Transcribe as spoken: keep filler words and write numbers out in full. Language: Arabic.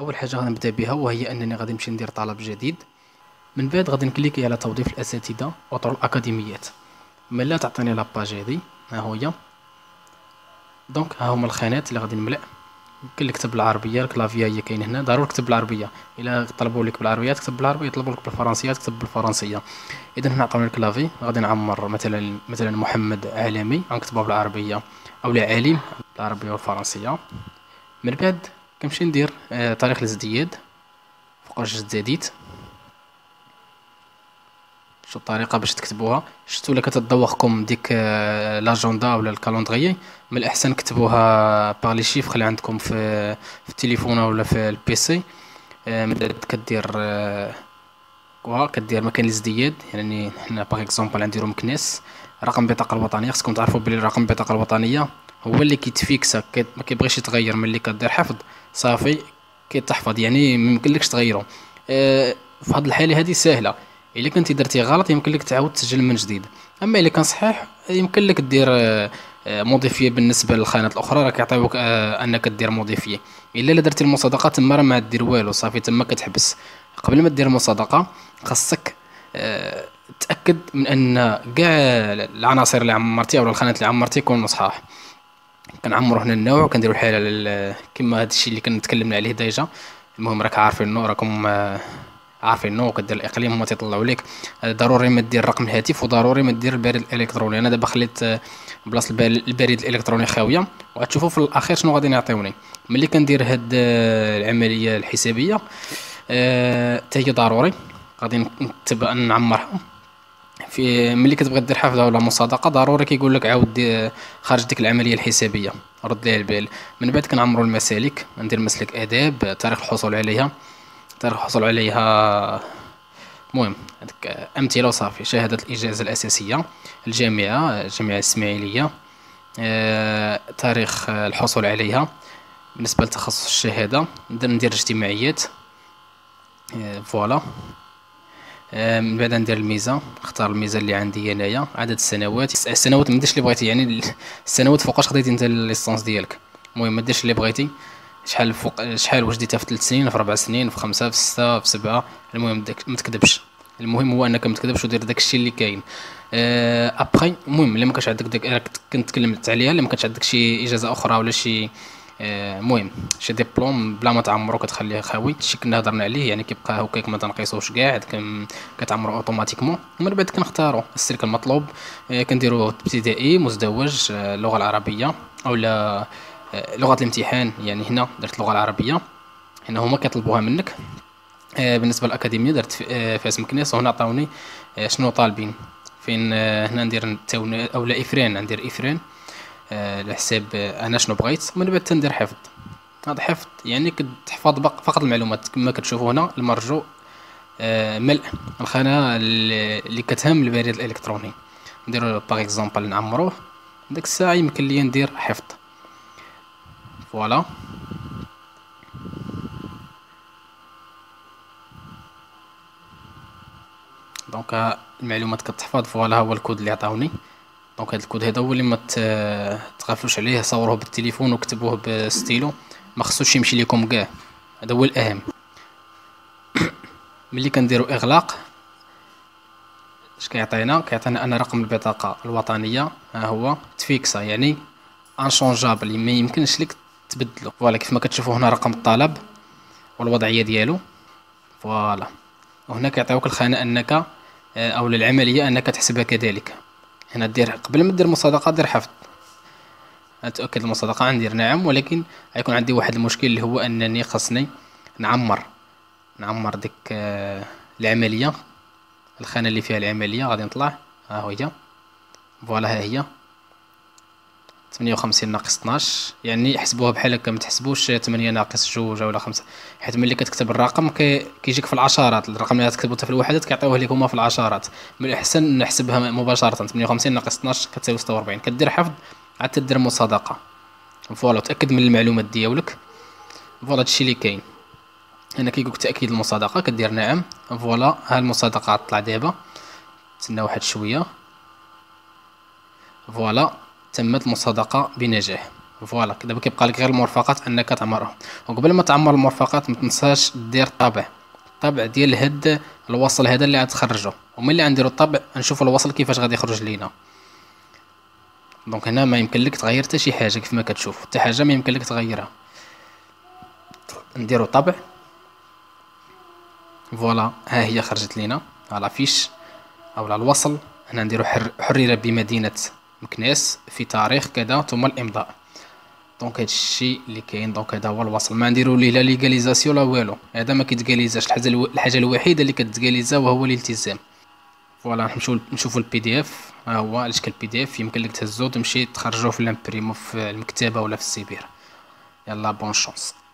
اول حاجه غنبدا بها وهي انني غادي نمشي ندير طلب جديد، من بعد غادي نكليكي على توظيف الاساتذه وطرق الاكاديميات. ملي تعطيني لاباج هذه ها هي، دونك ها هما الخانات اللي غادي نملأ. يمكن كتب بالعربيه، الكلافيه هي كاين هنا، ضروري كتب بالعربيه. الا طلبوا لك بالعربيه تكتب بالعربيه، يطلبوا لك بالفرنسيه تكتب بالفرنسيه. اذا هنا عطاونا الكلافي، غادي نعمر مثلا مثلا محمد عالمي غنكتبها بالعربيه، اولا عليم بالعربيه والفرنسيه. من بعد كنمشي ندير تاريخ الازدياد فوق رجل الزداديت. شو الطريقه باش تكتبوها؟ شفتوا الا كتدوقكم ديك لاجوندا ولا الكالندريي، من الاحسن كتبوها باغ لي شيفر اللي عندكم في في التليفون ولا في البيسي. من بعد كدير كوا كدير مكان الازدياد، يعني حنا باغ اكزومبل غنديرو مكناس. رقم البطاقه الوطنيه خصكم تعرفوا بلي رقم البطاقه الوطنيه هو اللي كيتفيكسا، ما كيبغيش يتغير. ملي كدير حفظ صافي كيتحفظ، يعني ما يمكنلكش تغيرو. في هاد الحاله هذه سهله، الا كنتي درتي غلط يمكن لك تعاود تسجل من جديد. اما الا كان صحيح يمكن لك دير موديفي. بالنسبه للخانات الاخرى راه كيعطيوك انك دير موديفي. الا الا درتي المصادقه تما راه ما دير والو، صافي تما كتحبس. قبل ما دير المصادقه خاصك تاكد من ان كاع العناصر اللي عمرتي او الخانات اللي عمرتي يكونوا صحاح. كنعمروا هنا النوع، كنديروا الحاله كما هذا الشيء اللي كنتكلمنا عليه ديجا. المهم راك عارفين النوع، راكم عارفين النوع. كدير الاقليم هما تيطلعوا لك. ضروري ما دير رقم الهاتف، وضروري ما دير البريد الالكتروني. انا دابا خليت بلاصه البريد الالكتروني خاويه، وغتشوفوا في الاخير شنو غادي يعطيوني ملي كندير هاد العمليه الحسابيه. أه حتى هي ضروري غادي نكتب ان نعمرها. في ملي كتبغي دير حفظه ولا مصادقه ضروري كيقول لك عاود دي خارج ديك العمليه الحسابيه، رد ليها البال. من بعد كنعمروا المسالك، ندير مسلك اداب، تاريخ الحصول عليها تاريخ الحصول عليها المهم هذيك امثله وصافي. شهاده الاجازه الاساسيه، الجامعه الجامعه الاسماعيليه، أه تاريخ الحصول عليها. بالنسبه لتخصص الشهاده ندير اجتماعيات، أه فوالا. من بعد ندير الميزه، نختار الميزه اللي عندي انايا. عدد السنوات، السنوات ما ديرش اللي بغيتي، يعني السنوات فوقاش خديتي انت الليسانس ديالك. المهم ما ديرش اللي بغيتي، شحال فوق شحال واش ديتها، في ثلاث سنين، في اربع سنين، في خمسه، في سته، في سبعه. المهم ما تكذبش، المهم هو انك ما تكذبش ودير داكشي اللي كاين. ابخي المهم الا ما كانش عندك داك كنت تكلمت عليها، الا ما كانش عندك شي اجازه اخرى ولا شي المهم شي ديبلوم بلا ما تعمرو كتخليه خاوي. هادشي كنا هضرنا عليه، يعني كيبقى هكاك ما تنقيسوش كاع، كتعمرو اوتوماتيكمون. ومن بعد كنختارو السلك المطلوب، كنديرو ابتدائي، مزدوج، اللغه العربيه اولا لغه الامتحان. يعني هنا درت اللغه العربيه، هنا هما كيطلبوها منك. بالنسبه للاكاديميه درت فاس مكناس، وهنا عطاوني شنو طالبين فين. هنا ندير اولا افران، ندير افران على حساب انا شنو بغيت. ومن بعد تندير حفظ. هذا حفظ يعني كتحفظ فقط المعلومات كما كتشوفوا هنا. المرجو ملء الخانه اللي كتهم البريد الالكتروني، نديرو باغ اكزومبل نعمروه. ديك الساعه يمكن لي ندير حفظ فوالا. دونك المعلومات كتحفظ فوالا. هو الكود اللي عطاوني، دونك هاد الكود هذا هو اللي ما تغفلوش عليه. صوروه بالتليفون وكتبوه بستيلو، ما خصوش يمشي لكم كاع، هذا هو الاهم. ملي كنديروا اغلاق اش كيعطينا؟ كيعطينا انا رقم البطاقه الوطنيه ها هو تفيكسا، يعني انشونجابل، ما يمكنش لك تبدلو فوالا. كيف ما كتشوفوا هنا رقم الطلب والوضعيه ديالو فوالا. وهنا كيعطيوك الخانه انك او للعمليه انك تحسبها كذلك. هنا دير قبل ما دير مصادقه دير حفظ، نتاكد المصادقه غندير نعم. ولكن غيكون عندي واحد المشكل اللي هو انني خاصني نعمر نعمر ديك آه العمليه، الخانه اللي فيها العمليه. غادي نطلع ها هي فوالا، ها هي ثمانية وخمسين ناقص اثناش، يعني حسبوها بحال هكا، ما تحسبوش ثمانية ناقص جوج ولا خمسة، حيت ملي كتكتب الرقم كيجيك في العشرات. الرقم اللي كتكتبو حتى في الوحدات كيعطيوه لك هما في العشرات. من الاحسن نحسبها مباشره. ثمانية وخمسين ناقص اثناش كتساوي ستة وأربعين. كدير حفظ عاد تدير مصادقه فوالا، تاكد من المعلومات ديالك فوالا. هادشي اللي كاين هنا، كيقولك تاكيد المصادقه، كدير نعم فوالا. ها المصادقه غتطلع دابا، تسنى واحد شويه فوالا. تمت المصادقه بنجاح. فوالا كده كيبقى لك غير المرفقات انك تعمرهم. وقبل ما تعمر المرفقات ما تنساش دير طابع طابع ديال هاد الوصل هذا اللي غتخرجو، وملي غنديرو الطابع غنشوفوا الوصل كيفاش غادي يخرج لينا. دونك هنا ما يمكن لك تغير حتى شي حاجه كيف ما كتشوف، حتى حاجه ما يمكن لك تغيرها. نديرو طابع فوالا، ها هي خرجت لينا على فيش او على الوصل. هنا نديرو حر حرر بمدينه مكناس في تاريخ كذا ثم الامضاء. دونك هادشي اللي كاين. دونك هذا هو الوصل، ما نديرو ليه لا ليغاليزاسيون لا والو، هذا ما كيتغاليزاش. الحاجه الحاجه الوحيده اللي كتغاليزا وهو الالتزام. فوالا نمشيو نشوفوا البي دي اف، ها هو على شكل بي دي اف، يمكن لك تهزو تمشي تخرجوه في لامبريمو في المكتبه ولا في السيبير. يلا بون شونس.